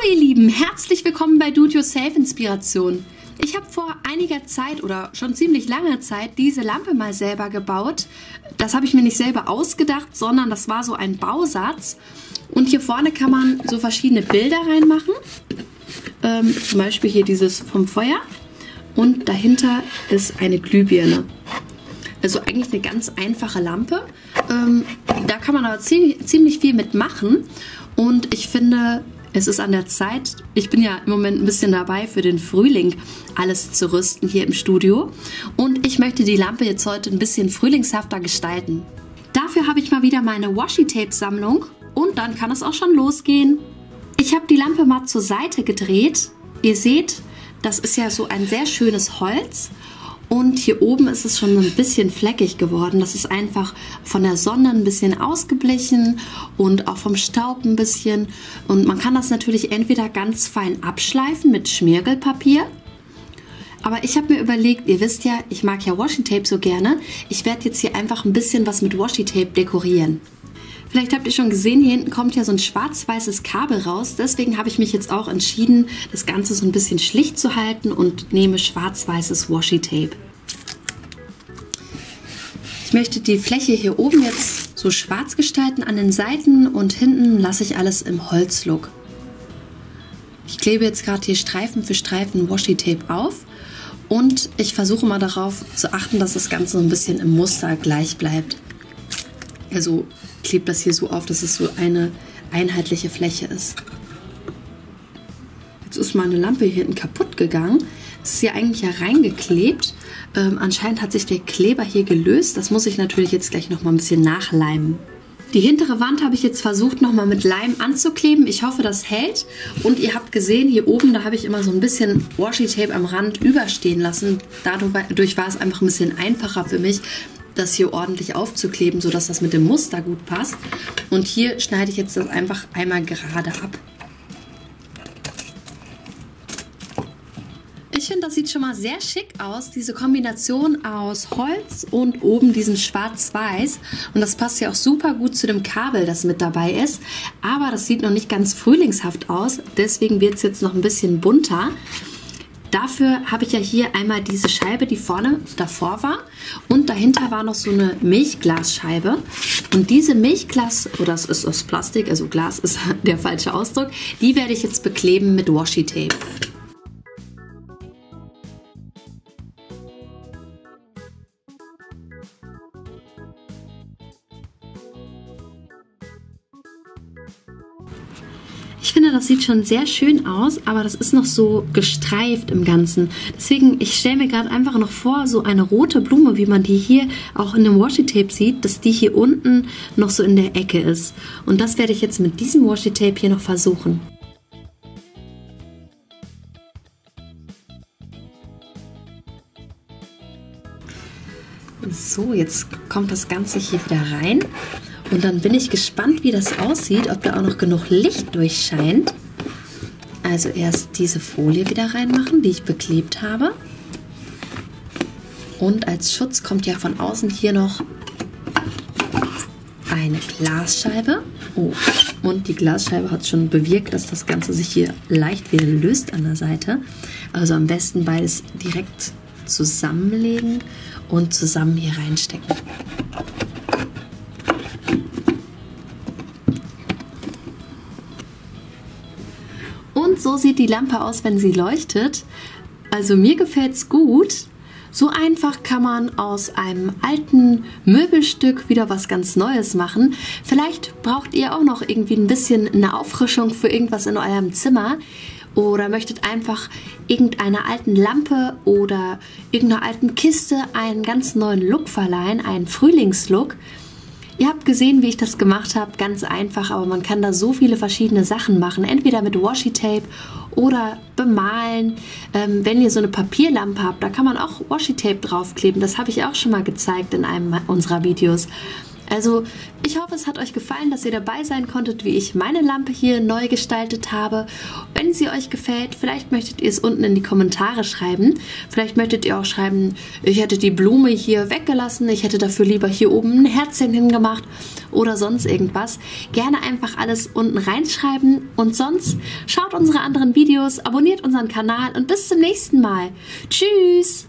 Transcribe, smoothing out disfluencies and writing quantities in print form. Hallo ihr Lieben, herzlich willkommen bei Do-It-Yourself Inspiration. Ich habe vor einiger Zeit oder schon ziemlich langer Zeit diese Lampe mal selber gebaut. Das habe ich mir nicht selber ausgedacht, sondern das war so ein Bausatz. Und hier vorne kann man so verschiedene Bilder reinmachen. Zum Beispiel hier dieses vom Feuer. Und dahinter ist eine Glühbirne. Also eigentlich eine ganz einfache Lampe. Da kann man aber ziemlich viel mitmachen. Und ich finde, es ist an der Zeit, ich bin ja im Moment ein bisschen dabei, für den Frühling alles zu rüsten hier im Studio. Und ich möchte die Lampe jetzt heute ein bisschen frühlingshafter gestalten. Dafür habe ich mal wieder meine Washi-Tape-Sammlung und dann kann es auch schon losgehen. Ich habe die Lampe mal zur Seite gedreht. Ihr seht, das ist ja so ein sehr schönes Holz. Und hier oben ist es schon ein bisschen fleckig geworden. Das ist einfach von der Sonne ein bisschen ausgeblichen und auch vom Staub ein bisschen. Und man kann das natürlich entweder ganz fein abschleifen mit Schmirgelpapier. Aber ich habe mir überlegt, ihr wisst ja, ich mag ja Washi-Tape so gerne. Ich werde jetzt hier einfach ein bisschen was mit Washi-Tape dekorieren. Vielleicht habt ihr schon gesehen, hier hinten kommt ja so ein schwarz-weißes Kabel raus. Deswegen habe ich mich jetzt auch entschieden, das Ganze so ein bisschen schlicht zu halten und nehme schwarz-weißes Washi-Tape. Ich möchte die Fläche hier oben jetzt so schwarz gestalten an den Seiten und hinten lasse ich alles im Holzlook. Ich klebe jetzt gerade hier Streifen für Streifen Washi-Tape auf und ich versuche mal darauf zu achten, dass das Ganze so ein bisschen im Muster gleich bleibt. Also klebt das hier so auf, dass es so eine einheitliche Fläche ist. Jetzt ist meine Lampe hier hinten kaputt gegangen. Es ist hier eigentlich ja reingeklebt. Anscheinend hat sich der Kleber hier gelöst. Das muss ich natürlich jetzt gleich nochmal ein bisschen nachleimen. Die hintere Wand habe ich jetzt versucht nochmal mit Leim anzukleben. Ich hoffe, das hält. Und ihr habt gesehen, hier oben, da habe ich immer so ein bisschen Washi-Tape am Rand überstehen lassen. Dadurch war es einfach ein bisschen einfacher für mich, das hier ordentlich aufzukleben, sodass das mit dem Muster gut passt. Und hier schneide ich jetzt das einfach einmal gerade ab. Ich finde, das sieht schon mal sehr schick aus, diese Kombination aus Holz und oben diesen Schwarz-Weiß. Und das passt ja auch super gut zu dem Kabel, das mit dabei ist. Aber das sieht noch nicht ganz frühlingshaft aus, deswegen wird es jetzt noch ein bisschen bunter. Dafür habe ich ja hier einmal diese Scheibe, die vorne davor war und dahinter war noch so eine Milchglasscheibe und diese Milchglas, oder das ist aus Plastik, also Glas ist der falsche Ausdruck, die werde ich jetzt bekleben mit Washi-Tape. Ich finde, das sieht schon sehr schön aus, aber das ist noch so gestreift im Ganzen. Deswegen, ich stelle mir gerade einfach noch vor, so eine rote Blume, wie man die hier auch in dem Washi-Tape sieht, dass die hier unten noch so in der Ecke ist. Und das werde ich jetzt mit diesem Washi-Tape hier noch versuchen. So, jetzt kommt das Ganze hier wieder rein. Und dann bin ich gespannt, wie das aussieht, ob da auch noch genug Licht durchscheint. Also erst diese Folie wieder reinmachen, die ich beklebt habe. Und als Schutz kommt ja von außen hier noch eine Glasscheibe. Oh, und die Glasscheibe hat schon bewirkt, dass das Ganze sich hier leicht wieder löst an der Seite. Also am besten beides direkt zusammenlegen und zusammen hier reinstecken. So sieht die Lampe aus, wenn sie leuchtet. Also mir gefällt es gut. So einfach kann man aus einem alten Möbelstück wieder was ganz Neues machen. Vielleicht braucht ihr auch noch irgendwie ein bisschen eine Auffrischung für irgendwas in eurem Zimmer oder möchtet einfach irgendeiner alten Lampe oder irgendeiner alten Kiste einen ganz neuen Look verleihen, einen Frühlingslook. Ihr habt gesehen, wie ich das gemacht habe, ganz einfach, aber man kann da so viele verschiedene Sachen machen, entweder mit Washi-Tape oder bemalen. Wenn ihr so eine Papierlampe habt, da kann man auch Washi-Tape draufkleben, das habe ich auch schon mal gezeigt in einem unserer Videos. Also ich hoffe, es hat euch gefallen, dass ihr dabei sein konntet, wie ich meine Lampe hier neu gestaltet habe. Wenn sie euch gefällt, vielleicht möchtet ihr es unten in die Kommentare schreiben. Vielleicht möchtet ihr auch schreiben, ich hätte die Blume hier weggelassen, ich hätte dafür lieber hier oben ein Herzchen hingemacht oder sonst irgendwas. Gerne einfach alles unten reinschreiben und sonst schaut unsere anderen Videos, abonniert unseren Kanal und bis zum nächsten Mal. Tschüss!